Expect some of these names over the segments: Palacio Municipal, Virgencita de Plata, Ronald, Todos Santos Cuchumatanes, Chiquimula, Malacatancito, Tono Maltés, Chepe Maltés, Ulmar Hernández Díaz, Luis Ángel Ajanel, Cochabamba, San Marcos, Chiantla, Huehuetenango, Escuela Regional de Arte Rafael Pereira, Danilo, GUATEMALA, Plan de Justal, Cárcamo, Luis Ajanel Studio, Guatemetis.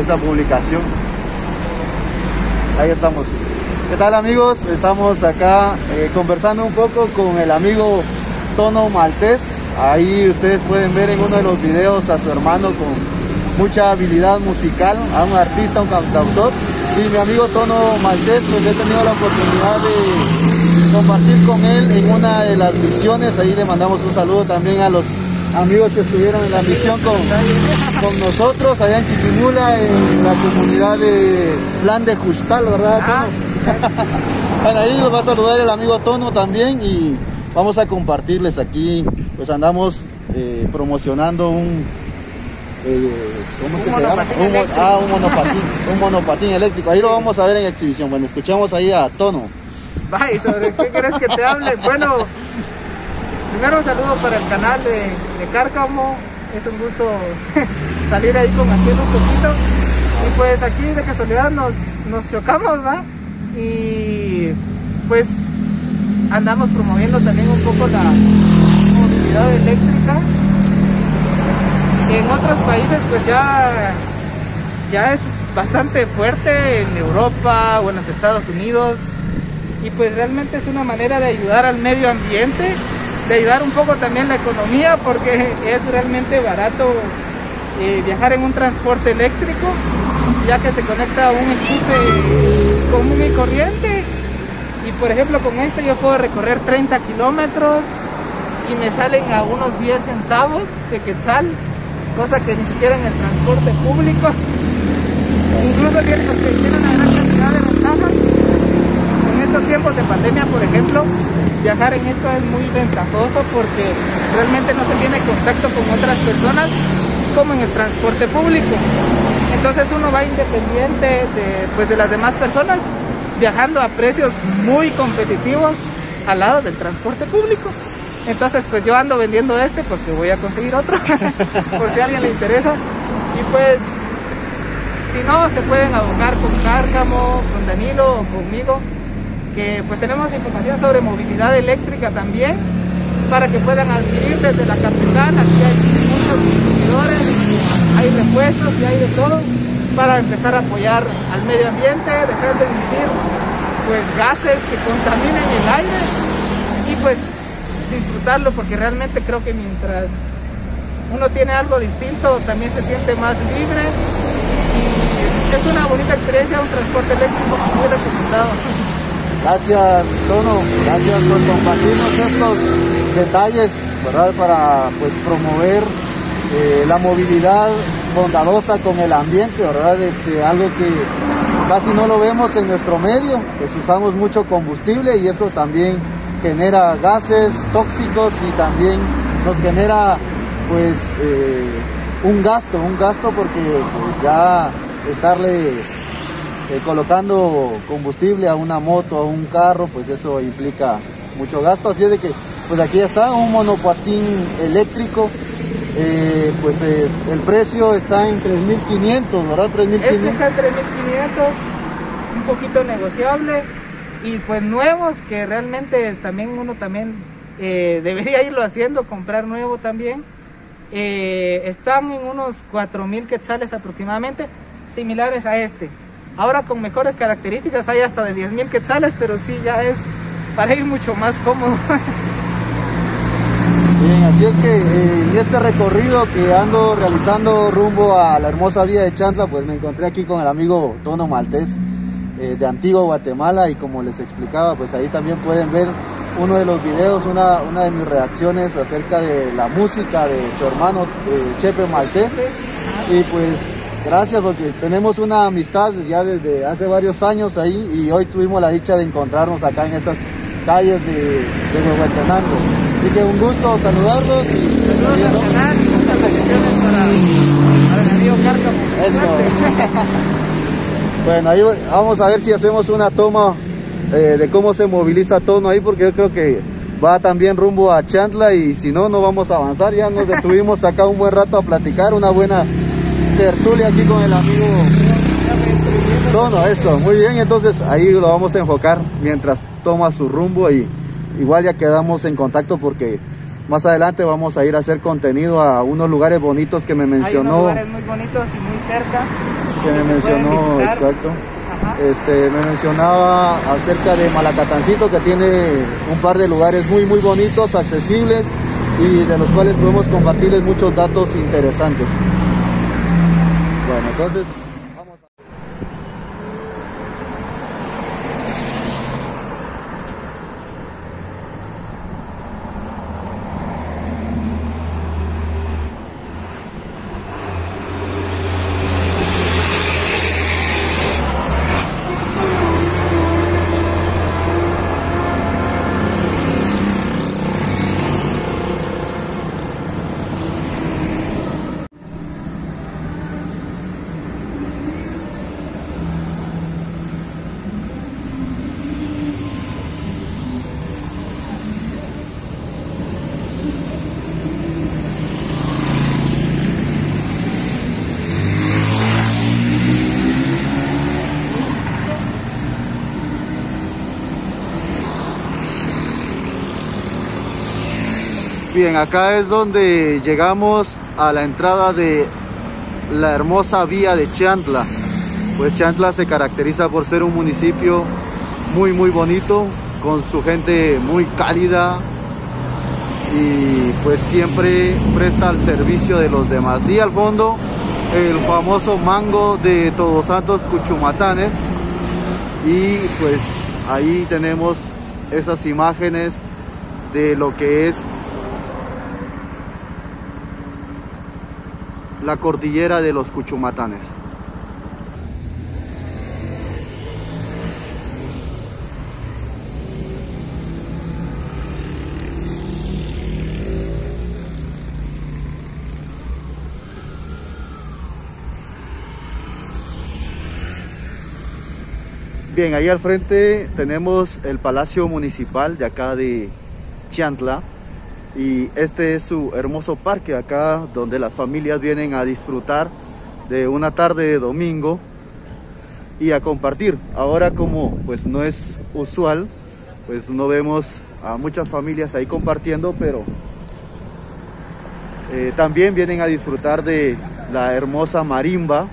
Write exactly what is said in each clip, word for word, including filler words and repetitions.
esta publicación. Ahí estamos. ¿Qué tal, amigos? Estamos acá eh, conversando un poco con el amigo Tono Maltés. Ahí ustedes pueden ver en uno de los videos a su hermano con mucha habilidad musical, a un artista, un cantautor. Y mi amigo Tono Maltés, pues he tenido la oportunidad de compartir con él en una de las misiones. Ahí le mandamos un saludo también a los amigos que estuvieron en la misión con, con nosotros allá en Chiquimula, en la comunidad de Plan de Justal, ¿verdad, Tono? Ah. Bueno, ahí los va a saludar el amigo Tono también y vamos a compartirles aquí, pues andamos eh, promocionando un... Eh, ¿cómo es que se llama? Un, ah, un monopatín, un monopatín eléctrico. Ahí lo vamos a ver en exhibición. Bueno, escuchamos ahí a Tono. Bye, ¿sobre qué querés que te hable? Bueno, primero un saludo para el canal de, de Cárcamo. Es un gusto salir ahí con aquí un poquito. Y pues aquí de casualidad nos, nos chocamos, ¿va? Y pues andamos promoviendo también un poco la movilidad eléctrica. En otros países pues ya, ya es bastante fuerte, en Europa o en los Estados Unidos. Y pues realmente es una manera de ayudar al medio ambiente, de ayudar un poco también la economía, porque es realmente barato eh, viajar en un transporte eléctrico, ya que se conecta a un enchufe común y corriente. Y por ejemplo con este yo puedo recorrer treinta kilómetros y me salen a unos diez centavos de quetzal, cosa que ni siquiera en el transporte público. Incluso tiene, porque tiene una gran cantidad de ventajas. En estos tiempos de pandemia, por ejemplo, viajar en esto es muy ventajoso porque realmente no se tiene contacto con otras personas como en el transporte público. Entonces uno va independiente de, pues, de las demás personas, viajando a precios muy competitivos al lado del transporte público. Entonces pues yo ando vendiendo este porque voy a conseguir otro, por si a alguien le interesa. Y pues si no, se pueden abocar con Cárcamo, con Danilo o conmigo, que pues tenemos información sobre movilidad eléctrica también, para que puedan adquirir desde la capital. Aquí hay muchos distribuidores, hay repuestos y hay de todo, para empezar a apoyar al medio ambiente, dejar de emitir pues gases que contaminen el aire y pues disfrutarlo, porque realmente creo que mientras uno tiene algo distinto también se siente más libre y es una bonita experiencia, un transporte eléctrico muy recomendado. Gracias, Tono, gracias por compartirnos estos detalles, ¿verdad? Para pues promover eh, la movilidad bondadosa con el ambiente, ¿verdad? Este, algo que casi no lo vemos en nuestro medio, pues usamos mucho combustible y eso también genera gases tóxicos y también nos genera pues eh, un gasto, un gasto porque pues, ya estarle eh, colocando combustible a una moto, a un carro, pues eso implica mucho gasto. Así es de que pues aquí está un monopatín eléctrico, eh, pues eh, el precio está en tres mil quinientos, ¿verdad? tres mil quinientos. Este está en tres mil quinientos, un poquito negociable. Y pues nuevos, que realmente también uno también eh, debería irlo haciendo, comprar nuevo también. Eh, están en unos cuatro mil quetzales aproximadamente, similares a este. Ahora con mejores características, hay hasta de diez mil quetzales, pero sí ya es para ir mucho más cómodo. Bien, así es que eh, en este recorrido que ando realizando rumbo a la hermosa vía de Chiantla, pues me encontré aquí con el amigo Tono Maltés, de Antigua Guatemala, y como les explicaba, pues ahí también pueden ver uno de los videos, una, una de mis reacciones acerca de la música de su hermano eh, Chepe Maltés. Y pues gracias, porque tenemos una amistad ya desde hace varios años ahí, y hoy tuvimos la dicha de encontrarnos acá en estas calles de, de Huehuetenango. Así que un gusto saludarlos y saludos al canal y muchas bendiciones para el amigo Cárcamo. Eso. Bueno, ahí vamos a ver si hacemos una toma eh, de cómo se moviliza Tono ahí, porque yo creo que va también rumbo a Chiantla y si no, no vamos a avanzar. Ya nos detuvimos acá un buen rato a platicar, una buena tertulia aquí con el amigo Tono. Eso, muy bien, entonces ahí lo vamos a enfocar mientras toma su rumbo y igual ya quedamos en contacto porque Más adelante vamos a ir a hacer contenido a unos lugares bonitos que me mencionó. Hay unos lugares muy bonitos y muy cerca. Que me mencionó, exacto. Este, me mencionaba acerca de Malacatancito, que tiene un par de lugares muy muy bonitos, accesibles y de los cuales podemos compartirles muchos datos interesantes. Bueno, entonces vamos bien, acá es donde llegamos a la entrada de la hermosa vía de Chiantla. Pues Chiantla se caracteriza por ser un municipio muy muy bonito, con su gente muy cálida y pues siempre presta al servicio de los demás. Y al fondo el famoso mango de Todos Santos Cuchumatanes, y pues ahí tenemos esas imágenes de lo que es la cordillera de los Cuchumatanes. Bien, ahí al frente tenemos el Palacio Municipal de acá de Chiantla. Y este es su hermoso parque acá, donde las familias vienen a disfrutar de una tarde de domingo y a compartir. Ahora, como pues no es usual, pues no vemos a muchas familias ahí compartiendo, pero eh, también vienen a disfrutar de la hermosa marimba,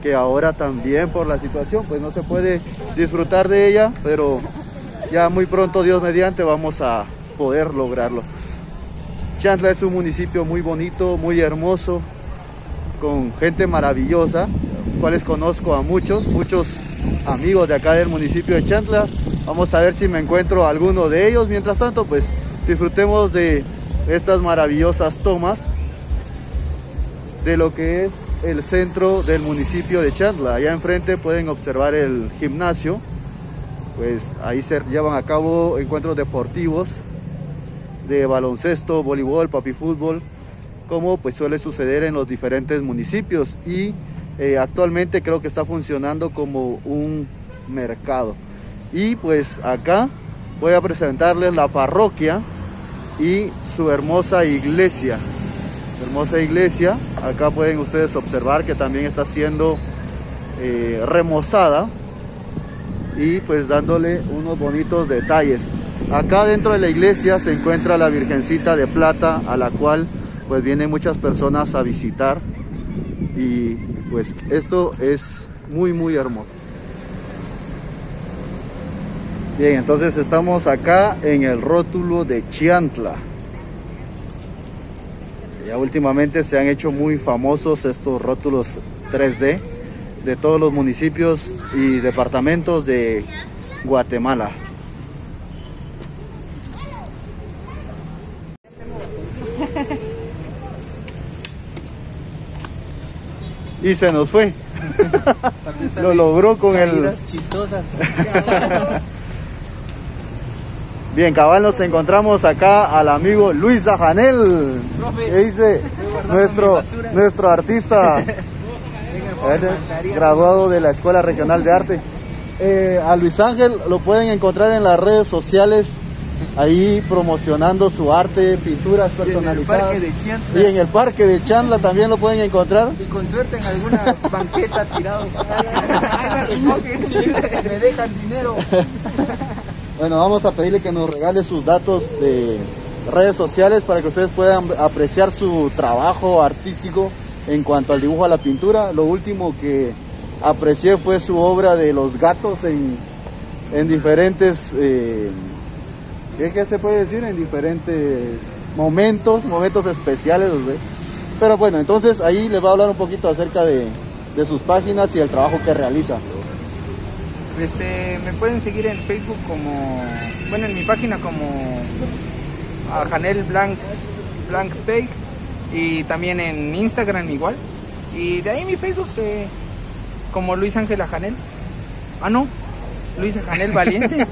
que ahora también por la situación pues no se puede disfrutar de ella, pero ya muy pronto, Dios mediante, vamos a poder lograrlo. Chiantla es un municipio muy bonito, muy hermoso, con gente maravillosa, los cuales conozco a muchos, muchos amigos de acá del municipio de Chiantla. Vamos a ver si me encuentro alguno de ellos. Mientras tanto, pues disfrutemos de estas maravillosas tomas de lo que es el centro del municipio de Chiantla. Allá enfrente pueden observar el gimnasio, pues ahí se llevan a cabo encuentros deportivos de baloncesto, voleibol, papifútbol, como pues suele suceder en los diferentes municipios, y eh, actualmente creo que está funcionando como un mercado. Y pues acá voy a presentarles la parroquia y su hermosa iglesia, hermosa iglesia, acá pueden ustedes observar que también está siendo eh, remozada y pues dándole unos bonitos detalles. Acá dentro de la iglesia se encuentra la Virgencita de Plata, a la cual pues vienen muchas personas a visitar, y pues esto es muy muy hermoso. Bien, entonces estamos acá en el rótulo de Chiantla. Ya últimamente se han hecho muy famosos estos rótulos tres D de todos los municipios y departamentos de Guatemala. Y se nos fue. Lo logró con el... chistosas. Bien, cabal, nos encontramos acá al amigo Luis Ajanel. Que dice nuestro, nuestro artista graduado de la Escuela Regional de Arte. Eh, a Luis Ángel lo pueden encontrar en las redes sociales, ahí promocionando su arte, pinturas personalizadas. Y en el parque de Chiantla también lo pueden encontrar. Y con suerte en alguna banqueta tirado. Me dejan dinero. Bueno, vamos a pedirle que nos regale sus datos de redes sociales para que ustedes puedan apreciar su trabajo artístico en cuanto al dibujo, a la pintura. Lo último que aprecié fue su obra de los gatos en, en diferentes, eh, ¿qué, ¿qué se puede decir? En diferentes momentos, momentos especiales. O sea. Pero bueno, entonces ahí les va a hablar un poquito acerca de, de sus páginas y el trabajo que realiza. Este, me pueden seguir en Facebook como, bueno, en mi página como Ajanel Blanc, Blanc Page, y también en Instagram igual, y de ahí mi Facebook eh, como Luis Ángel Ajanel, ah no, Luis Ajanel Valiente,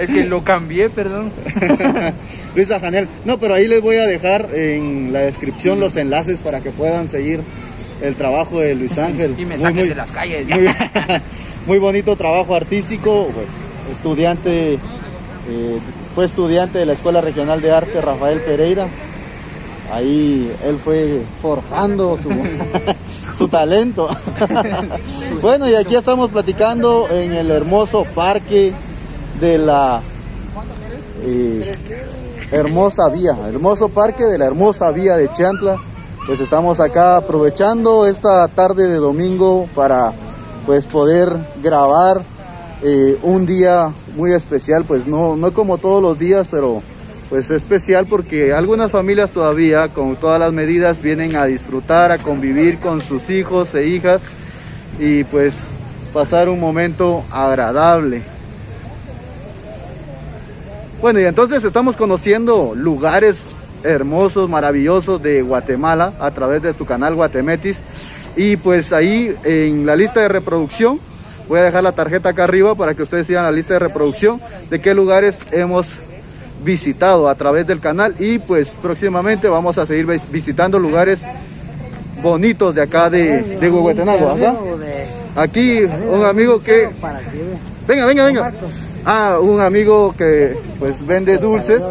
es que lo cambié, perdón. Luis Ajanel, no, pero ahí les voy a dejar en la descripción los enlaces para que puedan seguir el trabajo de Luis Ángel. Y me saquen muy, de las calles. Muy, muy bonito trabajo artístico, pues estudiante, eh, fue estudiante de la Escuela Regional de Arte Rafael Pereira. Ahí él fue forjando su, su talento. Bueno, y aquí estamos platicando en el hermoso parque de la eh, hermosa vía, hermoso parque de la hermosa vía de Chiantla. Pues estamos acá aprovechando esta tarde de domingo para pues poder grabar eh, un día muy especial, pues no, no como todos los días, pero pues especial porque algunas familias todavía con todas las medidas vienen a disfrutar, a convivir con sus hijos e hijas y pues pasar un momento agradable. Bueno, y entonces estamos conociendo lugares hermosos, maravillosos de Guatemala a través de su canal Guatemetis, y pues ahí en la lista de reproducción voy a dejar la tarjeta acá arriba para que ustedes sigan la lista de reproducción de qué lugares hemos visitado a través del canal, y pues próximamente vamos a seguir visitando lugares bonitos de acá de, de Huehuetenango, ¿verdad? Aquí un amigo que... Venga, venga, venga. Ah, un amigo que pues vende dulces,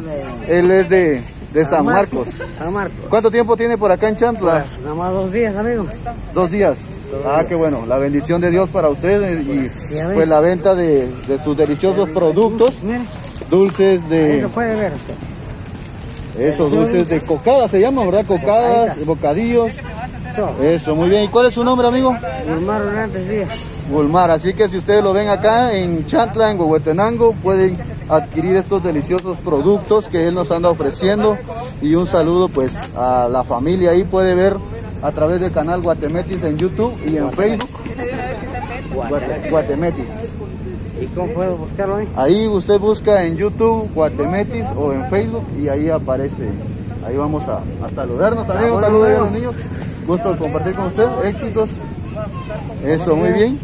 él es de... de San Marcos. San Marcos. ¿Cuánto tiempo tiene por acá en Chiantla? Pues, nada más dos días, amigo. Dos días. Ah, qué bueno. La bendición de Dios para ustedes y pues la venta de, de sus deliciosos productos. Dulces de... lo puede ver usted. Esos dulces de cocadas se llaman, ¿verdad? Cocadas, bocadillos. Eso, muy bien. ¿Y cuál es su nombre, amigo? Ulmar Hernández Díaz. Ulmar, así que si ustedes lo ven acá en Chiantla, en Huehuetenango, pueden adquirir estos deliciosos productos que él nos anda ofreciendo. Y un saludo pues a la familia, ahí puede ver a través del canal Guatemetis en YouTube y en Facebook. Guate, Guatemetis. ¿Y cómo puedo buscarlo ahí? Ahí usted busca en YouTube Guatemetis o en Facebook y ahí aparece. Ahí vamos a, a saludarnos, amigos. Saludos a los niños. Gusto compartir con usted, éxitos. Eso, muy bien.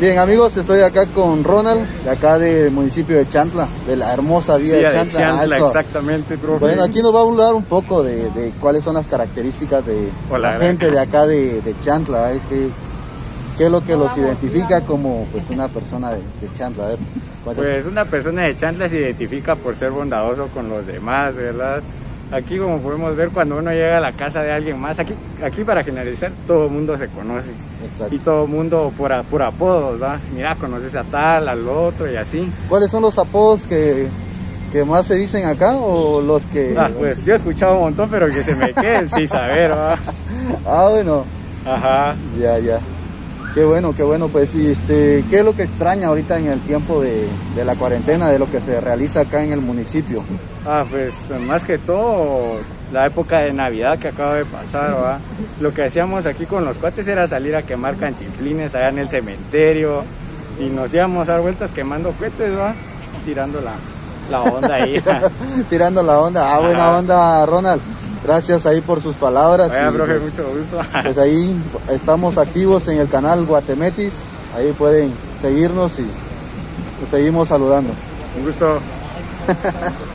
Bien, amigos, estoy acá con Ronald, de acá del municipio de Chiantla, de la hermosa vía de Chiantla. De Chiantla, ah, exactamente, profe. Bueno, aquí nos va a hablar un poco de, de cuáles son las características de Hola, la gente de acá de, de Chiantla, a ver qué, qué es lo que los identifica como pues una persona de, de Chiantla. A ver, pues una persona de Chiantla se identifica por ser bondadoso con los demás, ¿verdad? Aquí, como podemos ver, cuando uno llega a la casa de alguien más, aquí, aquí para generalizar, todo el mundo se conoce. Exacto. Y todo el mundo por, por apodos, ¿verdad? Mira, conoces a tal, al otro y así. ¿Cuáles son los apodos que, que más se dicen acá o los que...? Ah, pues yo he escuchado un montón, pero que se me queden sin saber, ¿verdad? Ah, bueno. Ajá. Ya, ya. Qué bueno, qué bueno. Pues, y este, ¿qué es lo que extraña ahorita en el tiempo de, de la cuarentena, de lo que se realiza acá en el municipio? Ah, pues, más que todo, la época de Navidad que acaba de pasar, ¿verdad? Lo que hacíamos aquí con los cuates era salir a quemar cantinflines allá en el cementerio y nos íbamos a dar vueltas quemando cohetes, ¿verdad? Tirando la, la onda ahí. Tirando la onda. Ah, buena onda, Ronald. Gracias ahí por sus palabras. Vaya, profe, pues, mucho gusto. Pues ahí estamos activos en el canal Guatemetis. Ahí pueden seguirnos y nos seguimos saludando. Un gusto.